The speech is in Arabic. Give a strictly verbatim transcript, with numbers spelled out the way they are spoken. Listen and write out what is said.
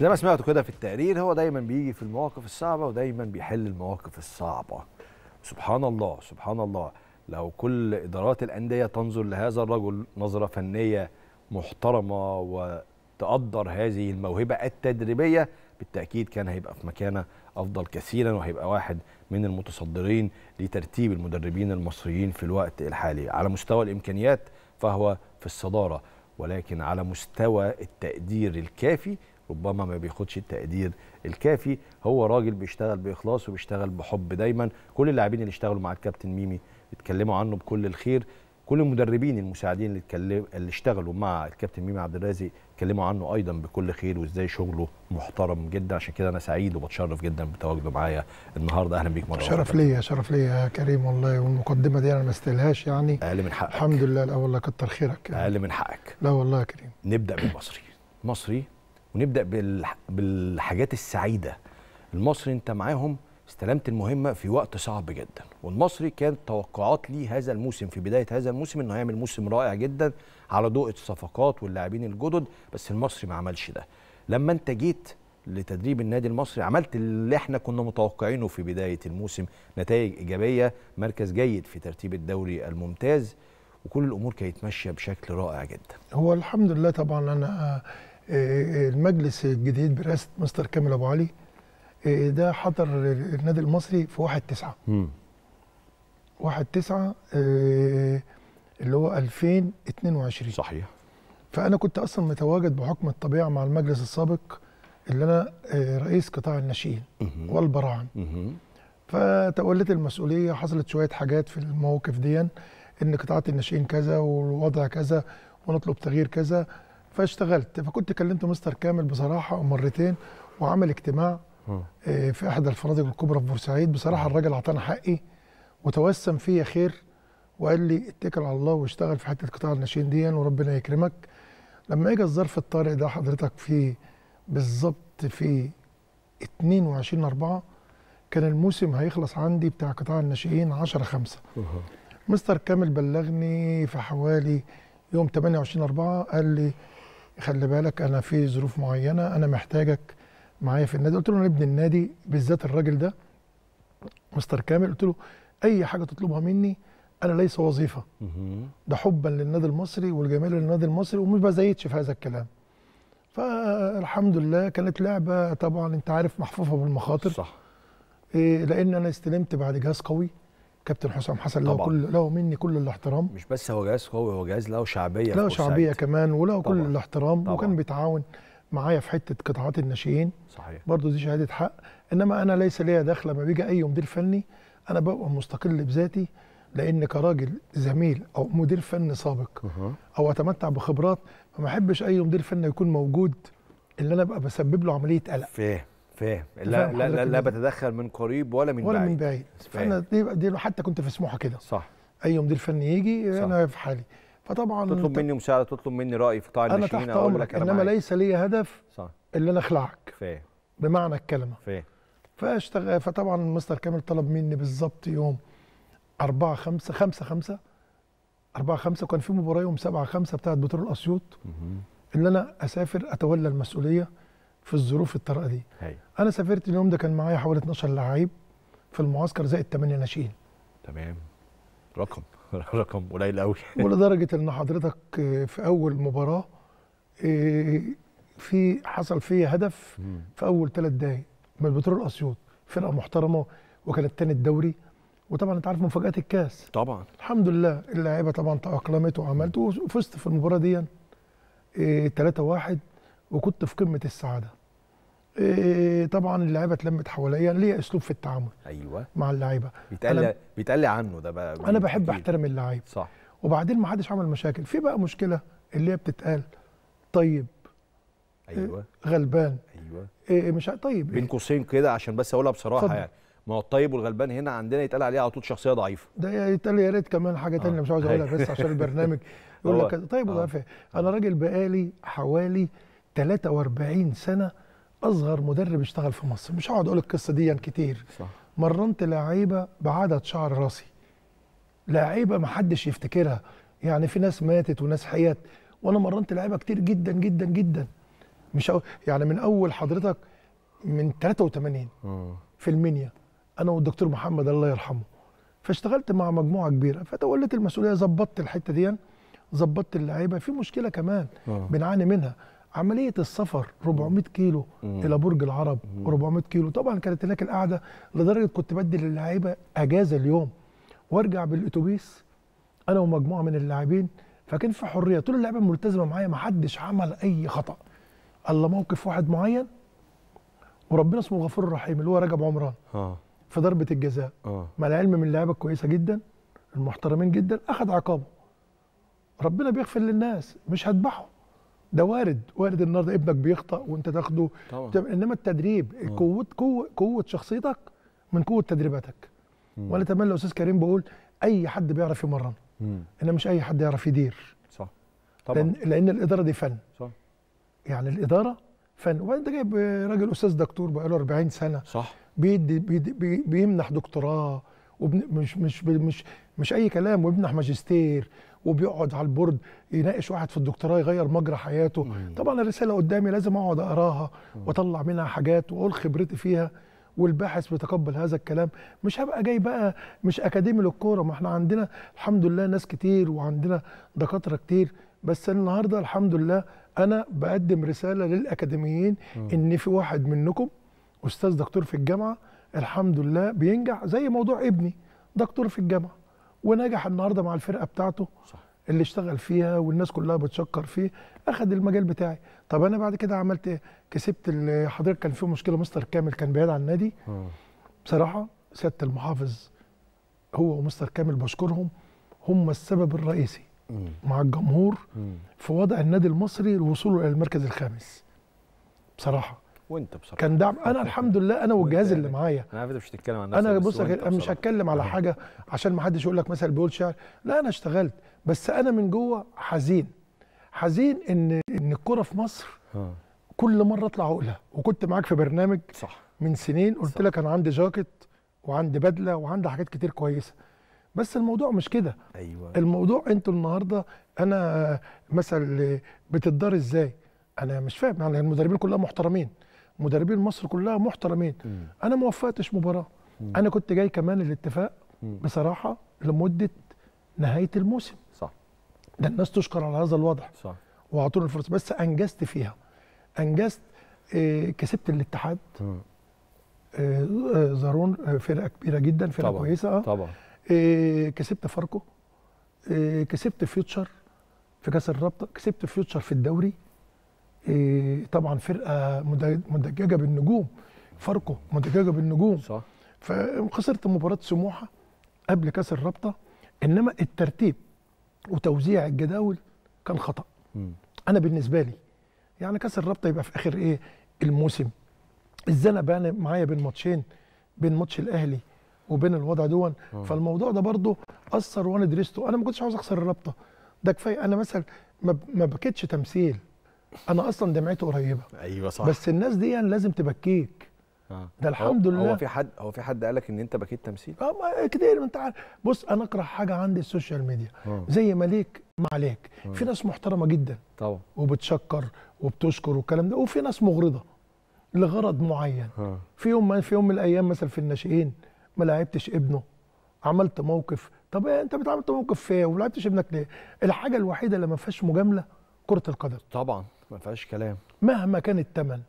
زي ما سمعتوا كده في التقرير، هو دايما بيجي في المواقف الصعبه ودايما بيحل المواقف الصعبه. سبحان الله سبحان الله. لو كل ادارات الانديه تنظر لهذا الرجل نظره فنيه محترمه وتقدر هذه الموهبه التدريبيه، بالتاكيد كان هيبقى في مكانه افضل كثيرا، وهيبقى واحد من المتصدرين لترتيب المدربين المصريين في الوقت الحالي. على مستوى الامكانيات فهو في الصداره، ولكن على مستوى التقدير الكافي ربما ما بياخدش التقدير الكافي. هو راجل بيشتغل باخلاص وبيشتغل بحب دايما. كل اللاعبين اللي اشتغلوا مع الكابتن ميمي اتكلموا عنه بكل الخير، كل المدربين المساعدين اللي اتكلموا اللي اشتغلوا مع الكابتن ميمي عبد الرازق اتكلموا عنه ايضا بكل خير، وازاي شغله محترم جدا. عشان كده انا سعيد وبتشرف جدا بتواجده معايا النهارده. اهلا بيك مره اخرى. شرف ليا شرف ليا يا كريم والله، والمقدمه دي انا ما استاهلهاش يعني. اقل من حقك الحمد لله. لا والله كتر خيرك يعني. اقل من حقك. لا والله يا كريم. نبدا بالمصري مصري، ونبدا بالحاجات السعيده. المصري انت معاهم استلمت المهمه في وقت صعب جدا، والمصري كانت توقعات ليه هذا الموسم في بدايه هذا الموسم انه هيعمل موسم رائع جدا على ضوء الصفقات واللاعبين الجدد، بس المصري ما عملش ده. لما انت جيت لتدريب النادي المصري عملت اللي احنا كنا متوقعينه في بدايه الموسم، نتائج ايجابيه، مركز جيد في ترتيب الدوري الممتاز، وكل الامور كانت ماشيه بشكل رائع جدا. هو الحمد لله. طبعا انا المجلس الجديد برئاسه مستر كامل أبو علي ده حضر النادي المصري في واحد تسعة واحد تسعة اللي هو ألفين واثنين وعشرين صحيح. فأنا كنت أصلا متواجد بحكم الطبيعة مع المجلس السابق اللي أنا رئيس قطاع الناشئين والبراعم، فتوليت المسؤولية. حصلت شوية حاجات في المواقف دي، إن قطاعات الناشئين كذا والوضع كذا ونطلب تغيير كذا، فاشتغلت. فكنت كلمت مستر كامل بصراحة مرتين، وعمل اجتماع في احدى الفنادق الكبرى في بورسعيد. بصراحه الراجل اعطانا حقي وتوسم فيا خير، وقال لي اتكل على الله واشتغل في حته قطاع الناشئين دي وربنا يكرمك. لما اجى الظرف الطارئ ده حضرتك في بالظبط في اثنين وعشرين أربعة كان الموسم هيخلص عندي بتاع قطاع الناشئين عشرة خمسة. مستر كامل بلغني في حوالي يوم ثمانية وعشرين أربعة، قال لي خلي بالك انا في ظروف معينه انا محتاجك معايا في النادي. قلت له انا ابن النادي، بالذات الراجل ده مستر كامل، قلت له اي حاجه تطلبها مني انا ليس وظيفه، ده حبا للنادي المصري والجمال للنادي المصري، وما بزيدش في هذا الكلام. فالحمد لله كانت لعبه طبعا انت عارف محفوفه بالمخاطر صح. إيه لان انا استلمت بعد جهاز قوي. كابتن حسام حسن له كل له مني كل الاحترام. مش بس هو جهاز قوي، هو جهاز له شعبيه، له شعبيه كمان وله كل الاحترام طبعًا. وكان بيتعاون معايا في حته قطاعات الناشئين صحيح، برضه دي شهاده حق. انما انا ليس ليا دخل، لما بيجي اي مدير فني انا ببقى مستقل بذاتي، لان كراجل زميل او مدير فني سابق او اتمتع بخبرات، فما احبش اي مدير فني يكون موجود اللي انا ابقى بسبب له عمليه قلق. فاهم فاهم. لا لا لا, لا بتدخل من قريب ولا من ولا بعيد ولا من بعيد. فانا دي, دي حتى كنت في سموحه كده صح. اي مدير فني يجي صح. انا في حالي. فطبعا تطلب مني مساعده، تطلب مني راي في قطاع الناشئين اقول لك انا معاك، انما ليس لي هدف صح. اللي انا اخلعك فيه. بمعنى الكلمه فيه. فاشتغل. فطبعا مستر كامل طلب مني بالظبط يوم أربعة خمسة خمسة خمسة أربعة خمسة، وكان في مباراه يوم سبعة خمسة بتاعت بترول الاسيوط اللي انا اسافر اتولى المسؤوليه في الظروف الطارئه دي هي. انا سافرت اليوم ده كان معايا حوالي اثناشر لعيب في المعسكر زائد ثمانية ناشئين. تمام. رقم رقم قليل قوي. ولدرجه ان حضرتك في اول مباراه في حصل فيها هدف في اول ثلاث دقائق من بترول اسيوط، فرقه محترمه وكانت ثاني الدوري، وطبعا انت عارف مفاجات الكاس طبعا. الحمد لله اللعيبه طبعا تاقلمت وعملت، وفزت في المباراه دي ثلاثة واحد، وكنت في قمه السعاده. طبعا اللعيبه اتلمت حواليا. ليه اسلوب في التعامل ايوه مع اللعيبه بيتقال بيتقال عنه ده بقى. انا بحب احترم اللعيب صح. وبعدين ما حدش عمل مشاكل. في بقى مشكله اللي هي بتتقال طيب ايوه غلبان ايوه إيه مش طيب بين قوسين كده، عشان بس اقولها بصراحه صدق. يعني ما هو الطيب والغلبان هنا عندنا يتقال عليه على طول شخصيه ضعيفه. ده يتقال. يا ريت كمان حاجه ثانيه آه. مش عاوز اقولها بس عشان البرنامج يقول لك طيب وضعيف. آه. انا راجل بقالي حوالي ثلاثة وأربعين سنه اصغر مدرب اشتغل في مصر. مش هقعد اقول القصه دي كتير صح. مرنت لعيبه بعدد شعر راسي، لعيبه ما حدش يفتكرها، يعني في ناس ماتت وناس حيات، وانا مرنت لعيبه كتير جدا جدا جدا. مش يعني من اول حضرتك من ثلاثة وثمانين في المنيا انا والدكتور محمد الله يرحمه، فاشتغلت مع مجموعه كبيره، فتوليت المسؤوليه، ظبطت الحته دي، ظبطت اللعيبه. في مشكله كمان أوه. بنعاني منها، عمليه السفر أربعمائة كيلو مم. الى برج العرب، أربعمائة كيلو. طبعا كانت هناك القعده لدرجه كنت بدي للعيبه اجازه اليوم وارجع بالاتوبيس انا ومجموعه من اللاعبين، فكان في حريه. طول اللعيبه ملتزمه معايا، ما حدش عمل اي خطا الا موقف واحد معين، وربنا اسمه الغفور الرحيم اللي هو رجب عمران آه. في ضربه الجزاء آه. مع العلم من اللعيبه الكويسه جدا، المحترمين جدا، اخذ عقابه. ربنا بيغفر للناس، مش هذبحه، ده وارد، وارد النهارده ابنك بيخطأ وانت تاخده طبعا. انما التدريب قوه قوه قوه شخصيتك من قوه تدريباتك. وانا اتمنى يا استاذ كريم، بقول اي حد بيعرف يمرن، انما مش اي حد يعرف يدير. صح طبعا، لان, لأن الاداره دي فن. صح، يعني الاداره فن. وانت جايب راجل استاذ دكتور بقاله أربعين سنة، صح، بيدي بيدي بيمنح دكتوراه، ومش مش مش مش اي كلام، وبيمنح ماجستير، وبيقعد على البورد يناقش واحد في الدكتوراه يغير مجرى حياته. مم. طبعا الرساله قدامي لازم اقعد اقراها واطلع منها حاجات واقول خبرتي فيها، والباحث بيتقبل هذا الكلام. مش هبقى جاي بقى مش اكاديمي للكوره، ما احنا عندنا الحمد لله ناس كتير وعندنا دكاتره كتير، بس النهارده الحمد لله انا بقدم رساله للاكاديميين مم. ان في واحد منكم استاذ دكتور في الجامعه الحمد لله بينجح، زي موضوع ابني دكتور في الجامعه ونجح النهارده مع الفرقه بتاعته. صح. اللي اشتغل فيها والناس كلها بتشكر فيه، اخذ المجال بتاعي. طب انا بعد كده عملت ايه؟ كسبت حضرتك. كان في مشكله، مستر كامل كان بعيد عن النادي بصراحه، سياده المحافظ هو ومستر كامل بشكرهم، هم السبب الرئيسي مم. مع الجمهور مم. في وضع النادي المصري لوصوله الى المركز الخامس بصراحه. وانت بصراحه كان دعم. انا الحمد لله انا والجهاز اللي معايا، انا عارف انت مش هتتكلم عن نفسك، انا بص مش هتكلم على حاجه عشان ما حدش يقول لك مثلا بيقول شعر، لا انا اشتغلت، بس انا من جوه حزين حزين ان ان الكوره في مصر ها. كل مره اطلع عقله. وكنت معاك في برنامج صح من سنين، قلت لك انا عندي جاكيت وعندي بدله وعندي حاجات كتير كويسه، بس الموضوع مش كده. ايوه الموضوع انتوا النهارده انا مثلا بتدار ازاي، انا مش فاهم. يعني المدربين كلها محترمين، مدربين مصر كلها محترمين. م. انا ما وفقتش مباراه. م. انا كنت جاي كمان الاتفاق م. بصراحه لمده نهايه الموسم. صح، ده الناس تشكر على هذا الوضع. صح، واعطوني الفرصه، بس انجزت فيها، انجزت آه كسبت الاتحاد آه زارون آه فرقه كبيره جدا، فرقه طبعًا. كويسه طبعا آه كسبت فاركو آه كسبت فيوتشر في كاس الرابطه، كسبت فيوتشر في الدوري إيه طبعا، فرقه مدججه بالنجوم، فاركو مدججه بالنجوم. صح، فخسرت مباراه سموحه قبل كاس الرابطه، انما الترتيب وتوزيع الجداول كان خطا. م. انا بالنسبه لي يعني كاس الرابطه يبقى في اخر ايه الموسم، ازاي انا بقى معايا بين ماتشين، بين ماتش الاهلي وبين الوضع دون. فالموضوع ده برضو اثر وانا درسته، انا ما كنتش عاوز اخسر الرابطه، ده كفايه. انا مثلا ما بكيتش تمثيل، انا اصلا دمعته قريبه. ايوه صح، بس الناس دي يعني لازم تبكيك. آه. ده الحمد هو لله. هو في حد هو في حد قال لك ان انت بكيت تمثيل؟ اه كتير، انت عارف. بص انا اكره حاجه عندي السوشيال ميديا. آه. زي ما ليك ما عليك. آه. في ناس محترمه جدا طبعا وبتشكر وبتشكر والكلام ده، وفي ناس مغرضه لغرض معين. آه. في يوم في يوم من الايام مثلا في الناشئين ما لعبتش ابنه، عملت موقف. طب إيه انت بتعملت موقف فيه وما لعبتش ابنك ليه؟ الحاجه الوحيده اللي ما فيهاش مجامله كرة القدم طبعا، ما فيهاش كلام مهما كان الثمن.